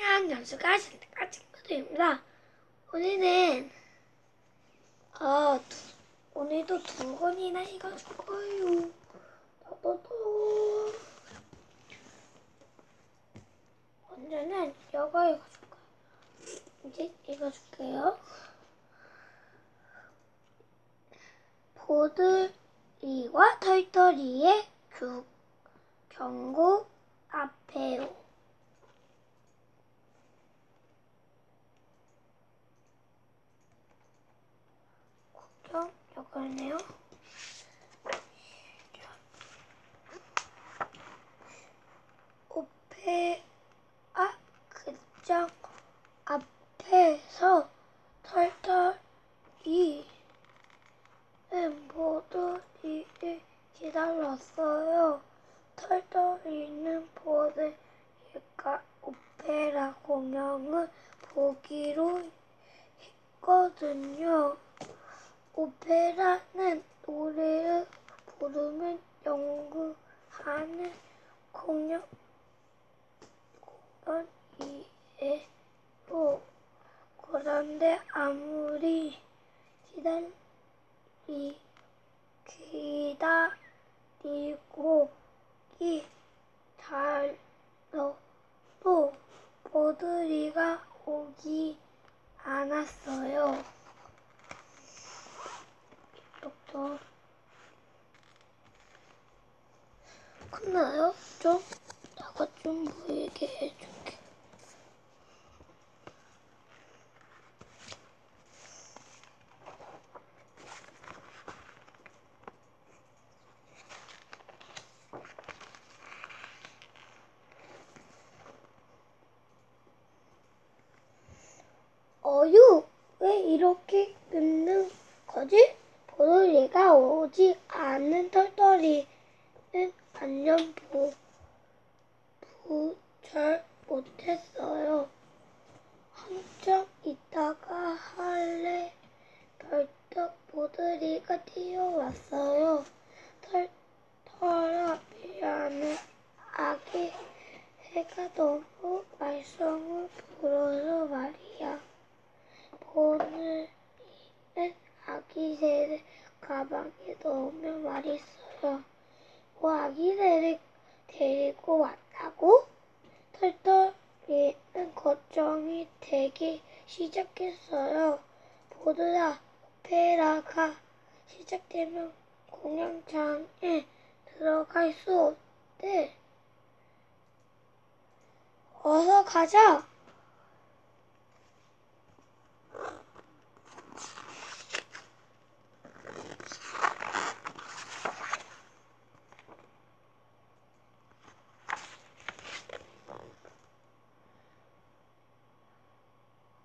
안녕하세요, 친구들입니다. 오늘은 오늘도 두 권이나 읽어줄 거예요. 먼저는 이거 읽어줄 거예요. 이제 읽어줄게요. 보들이와 털털이의 경고 앞에요. 이거네요. 극장 앞에서 털털이는 보들이를 기다렸어요. 털털이는 보들이가 오페라 공연을 보기로 했거든요. 오페라는 노래를 부르면 연극하는 공연이에요. 그런데 아무리 기다리고 기다려도 보들이가 오지 않았어요. 컸나요? 좀? 내가 좀 보이게 해줄게. 어유! 왜 이렇게 굽는 거지? 보들이가 오지 않는 털털이는 완전 부절 못했어요. 한참 있다가 할래 벌떡 보들이가 뛰어왔어요. 털털아, 미안해. 아기 해가 너무 말썽을 부려서 말이야. 보들이는 아기 새를 가방에 넣으며 말했어요. 아기 새를 데리고 왔다고? 털털이는 걱정이 되기 시작했어요. 보들아, 오페라가 시작되면 공연장에 들어갈 수 없대. 어서 가자!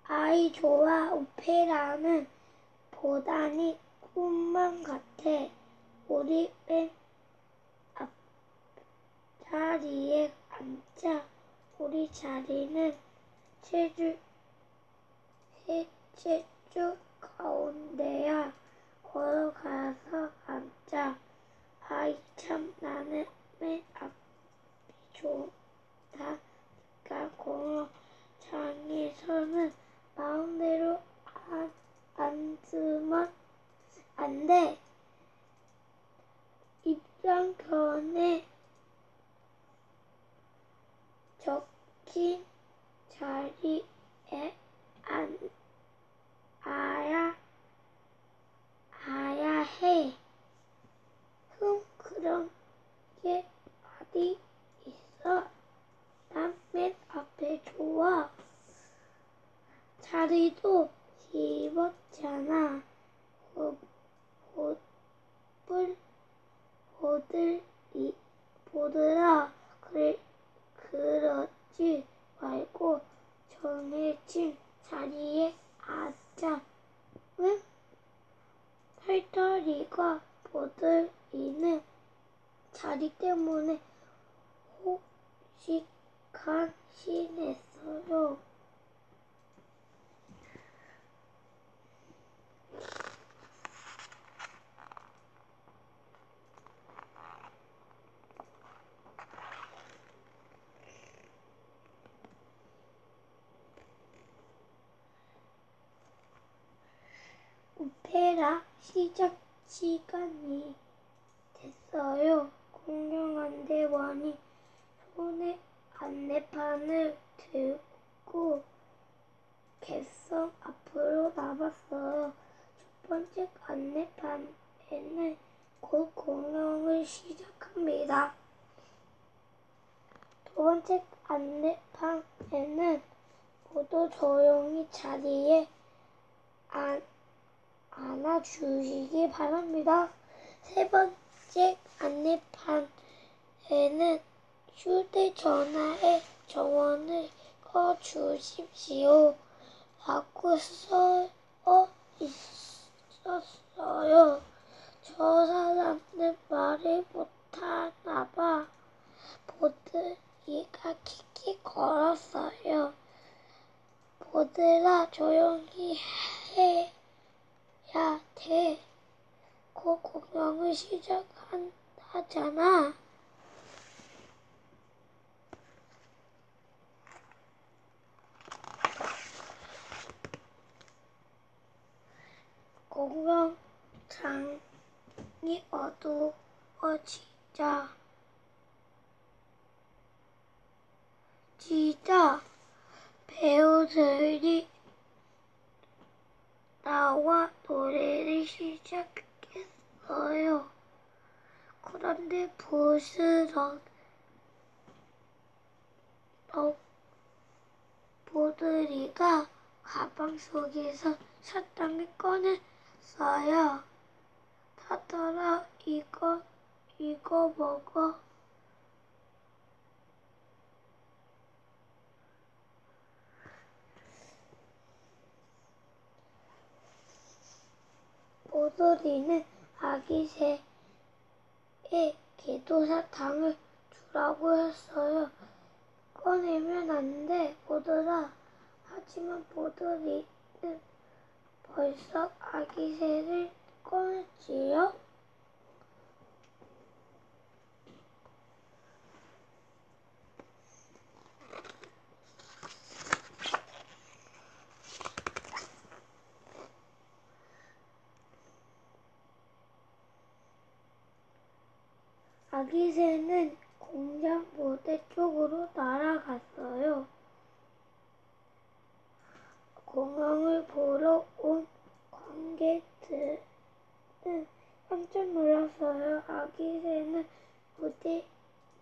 아이 좋아, 오페라는 보다니 꿈만 같아. 우리 맨 앞자리에 앉자. 우리 자리는 7줄 가운데야. 걸어가서 앉자. 아이 참, 나는 맨 앞이 좋다니까 공연장에서는 마음대로 앉으면 안 돼. 입장권에 적힌 자리에 앉아야 해. 그런 게 어디 있어? 난 맨 앞에 좋아. 자리도 집었잖아. 보들아, 그러지 말고 정해진 자리에 앉자. 응? 털털이가 보들이는 자리 때문에 혹시간신했어요. 오페라 시작 시간이 됐어요. 공연안내원이 손에 안내판을 들고 객석 앞으로 나왔어요. 첫 번째 안내판에는 곧 공연을 시작합니다. 두 번째 안내판에는 모두 조용히 자리에 안아주시기 바랍니다. 세 번째 안내판에는 휴대전화에 정원을 꺼주십시오 라고 써 있었어요. 저 사람은 말을 못하나봐. 보들이가 킥킥 걸었어요. 보들아, 조용히 해야 돼. 곧 공연을 시작한다잖아. 공연장이 어두워지자 배우들이 나와 노래를 시작했어요. 그런데 보들이가 가방 속에서 사탕을 꺼냈어요. 타더라, 이거 먹어. 보들이는 아기 새에 개도사탕을 주라고 했어요. 꺼내면 안 돼, 보들아. 하지만 보들이는 벌써 아기 새를 꺼냈지요. 아기 새는 공장 무대 쪽으로 날아갔어요. 공항을 보러 온 관객들은 깜짝 놀랐어요. 아기 새는 무대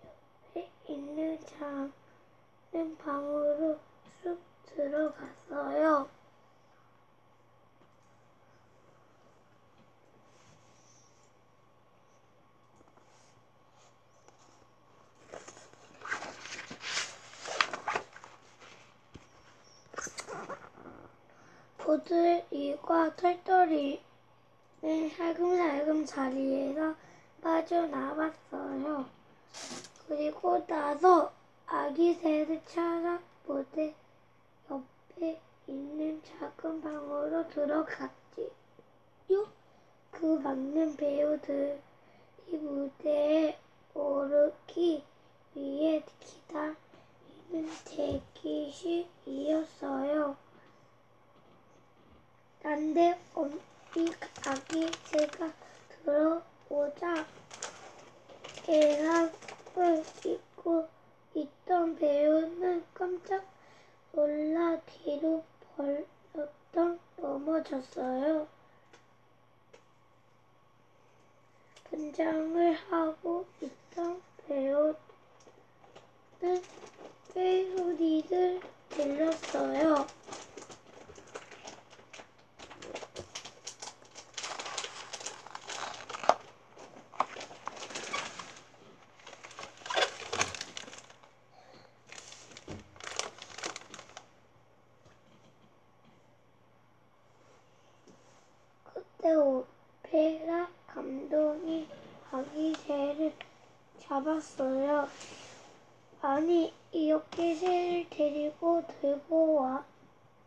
옆에 있는 작은 방으로 쑥 들어갔어요. 보들이와 털털이는 살금살금 자리에서 빠져나왔어요. 그리고 나서 아기 새를 찾아 무대 옆에 있는 작은 방으로 들어갔지요. 그 많은 배우들이 무대에 오르기 위해 기다리는 대기실이었어요. 난데 아기 새가 들어오자 개학을 입고 있던 배우는 깜짝 놀라 뒤로 벌떡 넘어졌어요. 분장을 하고 있던 배우는 꽤 소리를 들렸어요. 오페라 감독이 아기 새를 잡았어요. 아니, 이렇게 새를 들고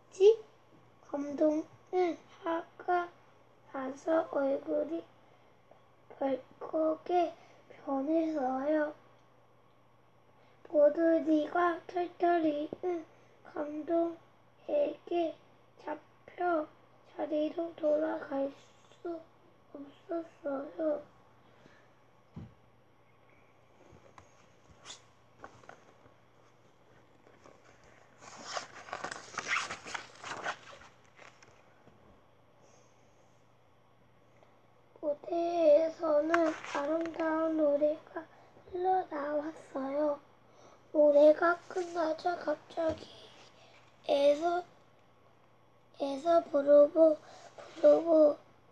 왔지? 감독은 화가 나서 얼굴이 벌겋게 변했어요. 보들이와 털털이는 감독에게 자리로 돌아갈 수 없었어요. 무대에서는 아름다운 노래가 흘러나왔어요. 노래가 끝나자 갑자기 에서 부르보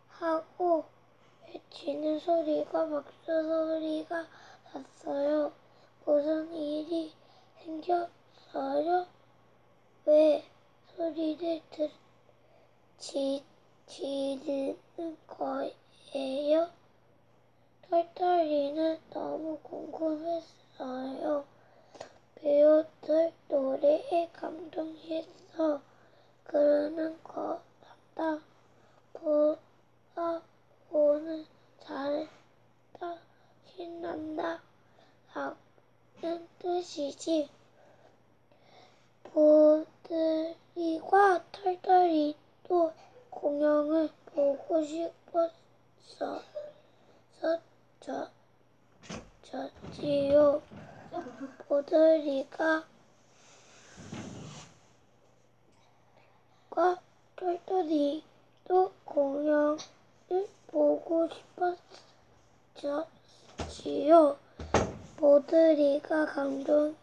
하고 외치는 소리가 박수 소리가 났어요. 무슨 일이 생겼어요? 왜 소리를 지르는 거예요? 털털이는 너무 궁금했어요. 배우들 노래에 감동했어. 그러는 것 같다. 보는 잘했다. 신난다. 라는 뜻이지. 보들이와 털털이도 공연을 보고 싶었었지요. 보들이가 털털이도 공연을 보고 싶었지요. 보들이가 감독에게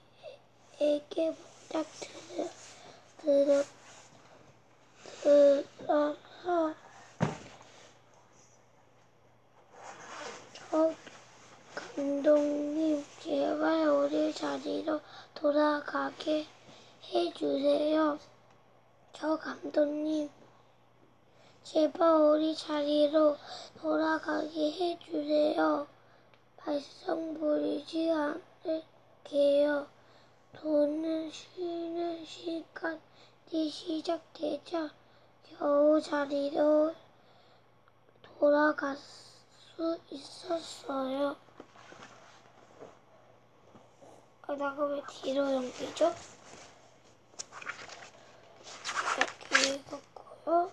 부탁드려서 감독님, 제발 우리 자리로 돌아가게 해주세요. 저 감독님, 제발 우리 자리로 돌아가게 해주세요. 발성 부리지 않을게요. 도는 쉬는 시간이 시작되자 겨우 자리로 돌아갈 수 있었어요. 그러다가 왜 뒤로 넘기죠? 이렇게 읽었고요.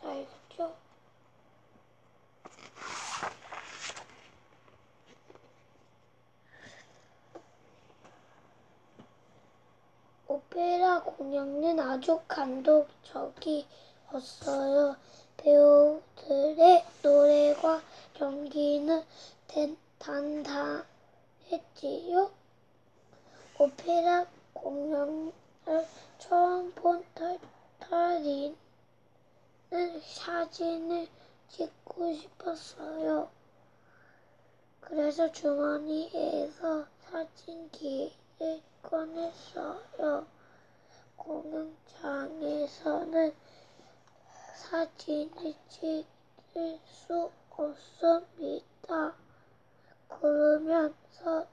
다 읽었죠? 오페라 공연은 아주 감동적이었어요. 배우들의 노래와 연기는 단단했지요. 오페라 공연을 처음 본 털털이는 사진을 찍고 싶었어요. 그래서 주머니에서 사진기를 꺼냈어요. 공연장에서는 사진을 찍을 수 없습니다. 그러면서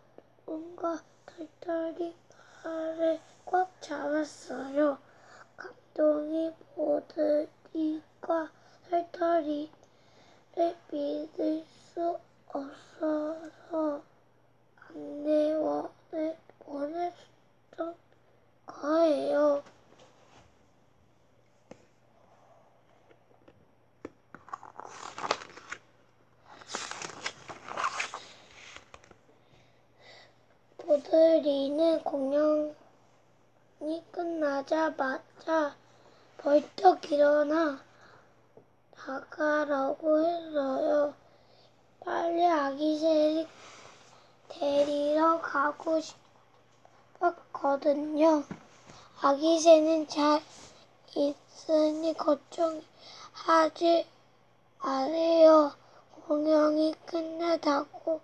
누군가 털털이 팔을 꽉 잡았어요. 감독이 보들이과 털털이를 믿을 수 없어서 안내원을 보냈던 거예요. 보들이는 공연이 끝나자마자 벌떡 일어나 나가라고 했어요. 빨리 아기새를 데리러 가고 싶었거든요. 아기새는 잘 있으니 걱정하지 마세요. 공연이 끝나다고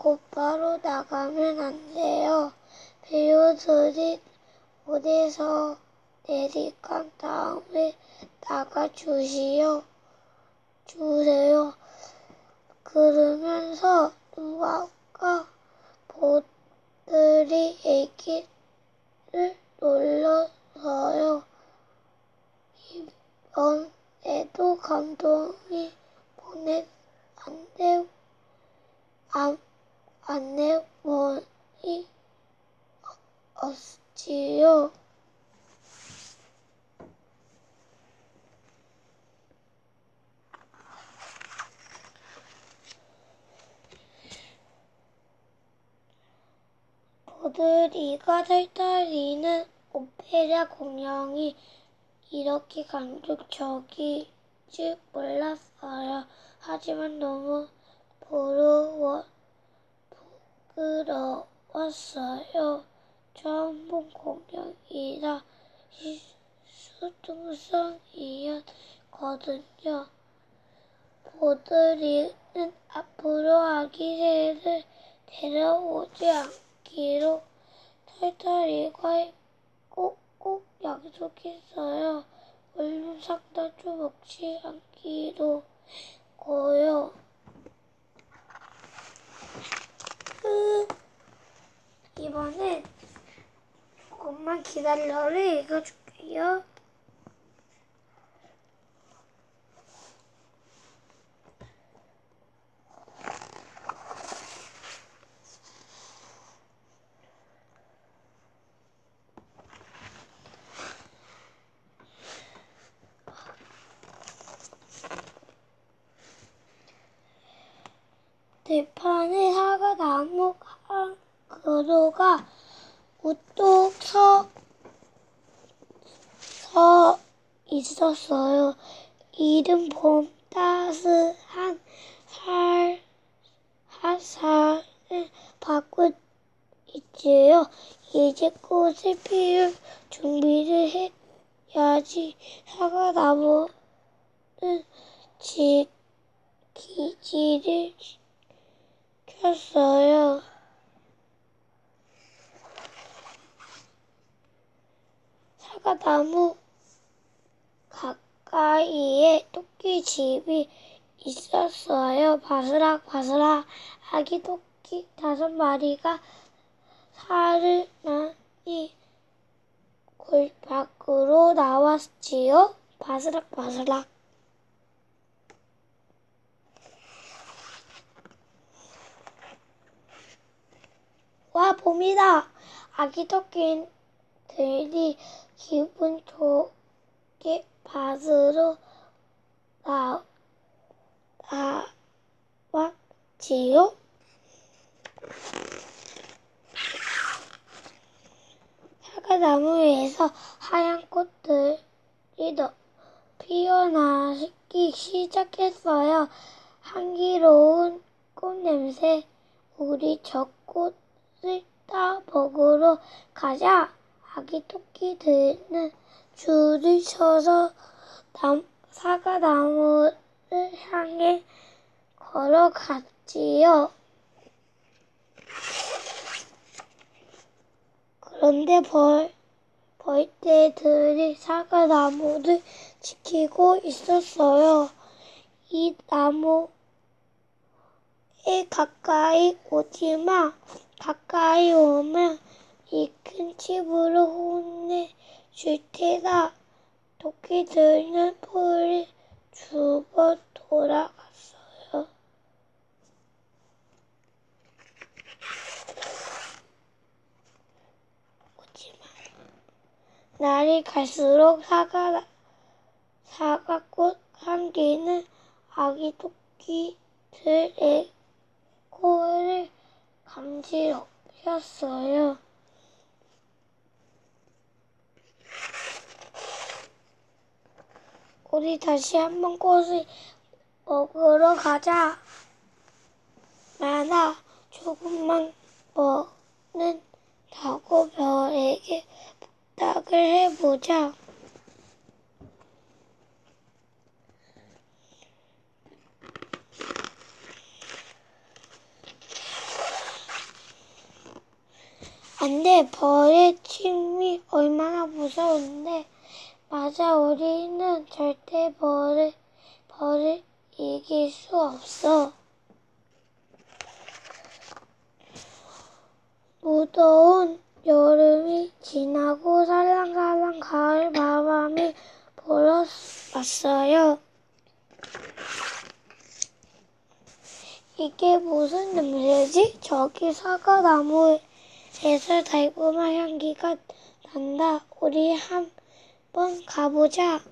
곧바로 나가면 안 돼요. 배우들이 무대에서 내리간 다음에 나가주세요. 그러면서 누가 보들이 애기를 놀렸어요. 이번에도 감독이 안내원이 없지요. 보들이가 털털이는 오페라 공연이 이렇게 감동적일 줄 몰랐어요. 하지만 너무 부끄러웠어요. 처음 본 공연이라 수동성이었거든요. 보들이는 앞으로 아기새를 데려오지 않기로 털털이가 꼭꼭 약속했어요. 얼른 상다도 먹지 않기로 고요. 이번엔 조금만 기다려를 읽어줄게요. 들판에 사과나무 한 그루가 우뚝 서 있었어요. 이른 봄 따스한 햇살을 받고 있지요. 이제 꽃을 피울 준비를 해야지. 사과나무는 기지를 켰어요. 사과나무 가까이에 토끼 집이 있었어요. 바스락바스락 아기 토끼 5마리가 살을 나니 굴 밖으로 나왔지요. 바스락바스락. 와, 봄이다. 아기 토끼들이 기분 좋게 밭으로 나왔지요. 사과나무에서 하얀 꽃들이 피어나기 시작했어요. 향기로운 꽃냄새. 우리 저 꽃 따 먹으러 가자. 아기 토끼들은 줄을 서서 사과나무를 향해 걸어갔지요. 그런데 벌떼들이 사과나무를 지키고 있었어요. 이 나무에 가까이 오지 마. 가까이 오면 이 큰 집으로 혼내줄 테다. 토끼들은 풀을 주워 돌아갔어요. 오지마. 날이 갈수록 사과꽃 향기는 아기 토끼들의 코를 감지럽혔어요. 우리 다시 한번 꽃을 먹으러 가자. 많아, 조금만 먹는다고 별에게 부탁을 해보자. 안돼, 벌의 침이 얼마나 무서운데. 맞아, 우리는 절대 벌을 이길 수 없어. 무더운 여름이 지나고 살랑살랑 가을 바람이 불어왔어요. 이게 무슨 냄새지? 저기 사과나무에 에서 달콤한 향기가 난다. 우리 한번 가보자.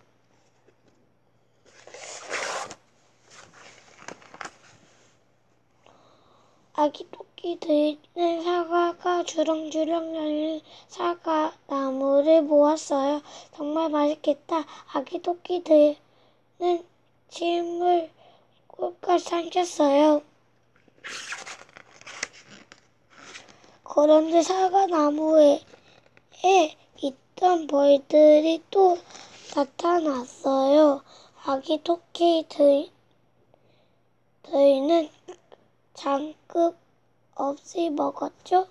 아기 토끼 잎이 들린 사과가 주렁주렁 열린 사과나무를 보았어요. 정말 맛있겠다. 아기 토끼 들은 침을 꿀꺽 삼켰어요. 그런데 사과나무에 있던 벌들이 또 나타났어요. 아기 토끼 들은 잔뜩 없이 먹었죠.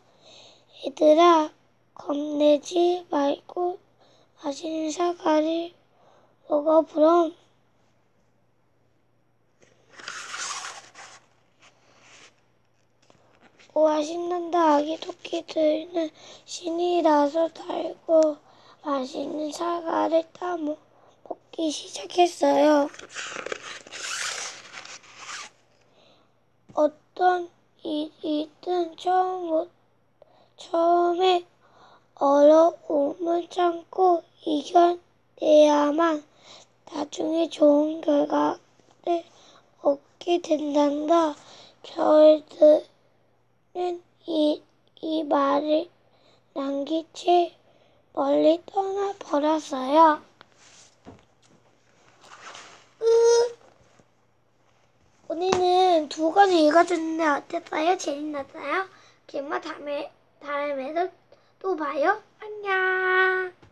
얘들아, 겁내지 말고 맛있는 사과를 먹어. 그럼 우와, 신난다. 아기 토끼들은 신이 나서 달고 맛있는 사과를 따먹기 시작했어요. 어떤 일이든 처음에 어려움을 참고 이겨내야만 나중에 좋은 결과를 얻게 된단다. 겨울들은 이 말을 남긴 채 멀리 떠나버렸어요. 오늘은 두 권을 읽어줬는데 어땠어요? 재밌었어요? 다음에도 또 봐요. 안녕.